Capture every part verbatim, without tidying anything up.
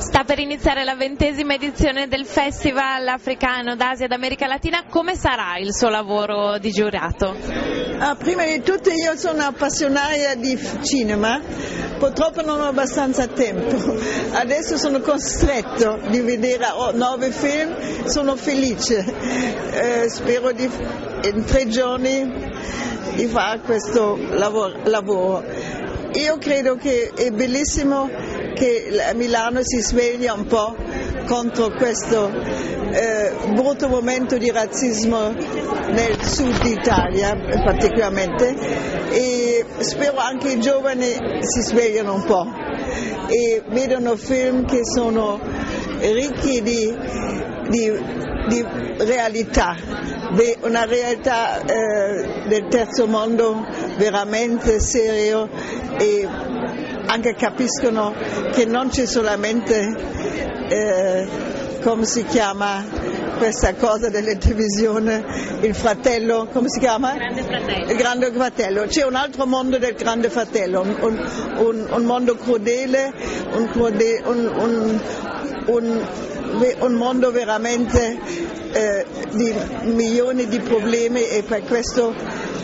Sta per iniziare la ventesima edizione del Festival Africano d'Asia ed America Latina. Come sarà il suo lavoro di giurato? Ah, prima di tutto io sono appassionata di cinema, purtroppo non ho abbastanza tempo, adesso sono costretto di vedere nove film, sono felice, eh, spero di, in tre giorni di fare questo lavoro. Io credo che è bellissimo che Milano si sveglia un po' contro questo eh, brutto momento di razzismo nel sud d'Italia particolarmente, e spero anche i giovani si svegliano un po' e vedono film che sono ricchi di, di, di realtà, una realtà eh, del terzo mondo veramente serio, e anche capiscono che non c'è solamente, eh, come si chiama questa cosa delle televisioni, il fratello, come si chiama? Grande fratello. Il grande fratello, c'è un altro mondo del grande fratello, un, un, un mondo crudele, un, crude, un, un, un, un mondo veramente eh, di milioni di problemi, e per questo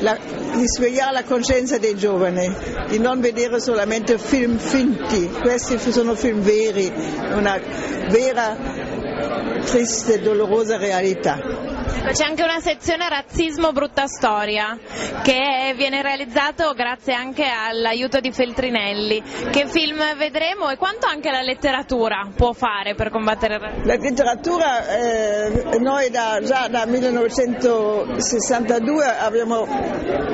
la, di svegliare la coscienza dei giovani, di non vedere solamente film finti, questi sono film veri, una vera, triste, dolorosa realtà. C'è anche una sezione Razzismo Brutta Storia che viene realizzato grazie anche all'aiuto di Feltrinelli. Che film vedremo e quanto anche la letteratura può fare per combattere il razzismo? La letteratura, eh, noi da, già dal millenovecentosessantadue abbiamo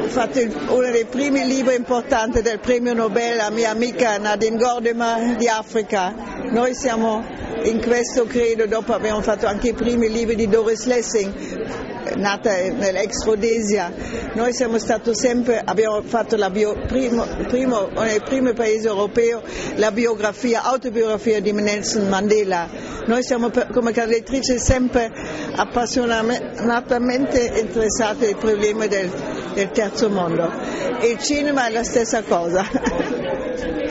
fatto uno dei primi libri importanti del premio Nobel a mia amica Nadine Gordimer di Africa. Noi siamo in questo, credo, dopo abbiamo fatto anche i primi libri di Doris Lessing, nata nell'ex Rhodesia. Noi siamo stato sempre, abbiamo fatto la bio, primo, primo, nel primo paese europeo la biografia, autobiografia di Nelson Mandela. Noi siamo come cantatrice sempre appassionatamente interessate ai problemi del, del terzo mondo, e il cinema è la stessa cosa.